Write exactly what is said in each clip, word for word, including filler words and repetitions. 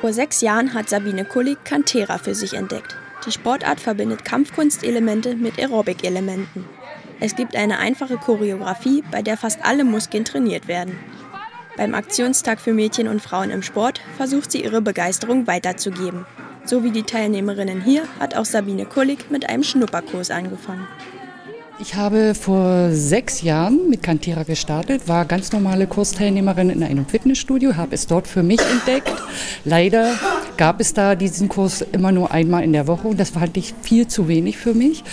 Vor sechs Jahren hat Sabine Kullig Kantaera für sich entdeckt. Die Sportart verbindet Kampfkunstelemente mit Aerobic-Elementen. Es gibt eine einfache Choreografie, bei der fast alle Muskeln trainiert werden. Beim Aktionstag für Mädchen und Frauen im Sport versucht sie, ihre Begeisterung weiterzugeben. So wie die Teilnehmerinnen hier hat auch Sabine Kullig mit einem Schnupperkurs angefangen. Ich habe vor sechs Jahren mit Kantaera gestartet, war ganz normale Kursteilnehmerin in einem Fitnessstudio, habe es dort für mich entdeckt. Leider gab es da diesen Kurs immer nur einmal in der Woche und das fand ich viel zu wenig für mich.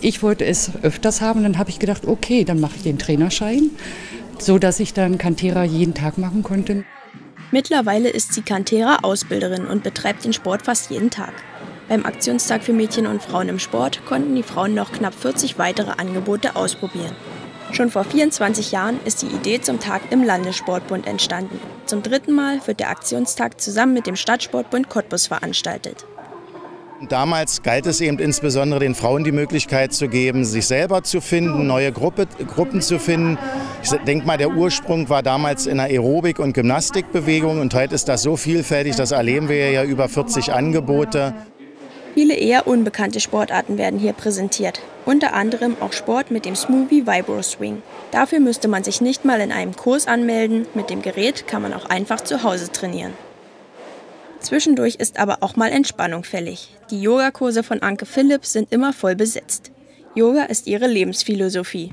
Ich wollte es öfters haben und dann habe ich gedacht, okay, dann mache ich den Trainerschein, sodass ich dann Kantaera jeden Tag machen konnte. Mittlerweile ist sie Kantaera-Ausbilderin und betreibt den Sport fast jeden Tag. Beim Aktionstag für Mädchen und Frauen im Sport konnten die Frauen noch knapp vierzig weitere Angebote ausprobieren. Schon vor vierundzwanzig Jahren ist die Idee zum Tag im Landessportbund entstanden. Zum dritten Mal wird der Aktionstag zusammen mit dem Stadtsportbund Cottbus veranstaltet. Damals galt es eben insbesondere den Frauen die Möglichkeit zu geben, sich selber zu finden, neue Gruppe, Gruppen zu finden. Ich denke mal, der Ursprung war damals in der Aerobik- und Gymnastikbewegung und heute ist das so vielfältig, das erleben wir ja über vierzig Angebote. Viele eher unbekannte Sportarten werden hier präsentiert. Unter anderem auch Sport mit dem SmoveyVIBROSWING. Dafür müsste man sich nicht mal in einem Kurs anmelden. Mit dem Gerät kann man auch einfach zu Hause trainieren. Zwischendurch ist aber auch mal Entspannung fällig. Die Yogakurse von Anke Philipp sind immer voll besetzt. Yoga ist ihre Lebensphilosophie.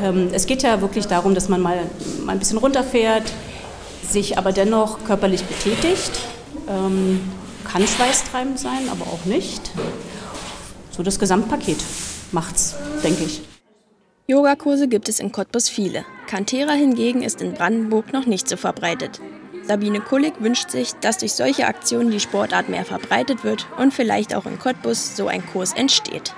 Ähm, es geht ja wirklich darum, dass man mal, mal ein bisschen runterfährt, sich aber dennoch körperlich betätigt. Ähm, Kann schweißtreibend sein, aber auch nicht. So das Gesamtpaket macht's, denke ich. Yogakurse gibt es in Cottbus viele. Kantaera hingegen ist in Brandenburg noch nicht so verbreitet. Sabine Kullig wünscht sich, dass durch solche Aktionen die Sportart mehr verbreitet wird und vielleicht auch in Cottbus so ein Kurs entsteht.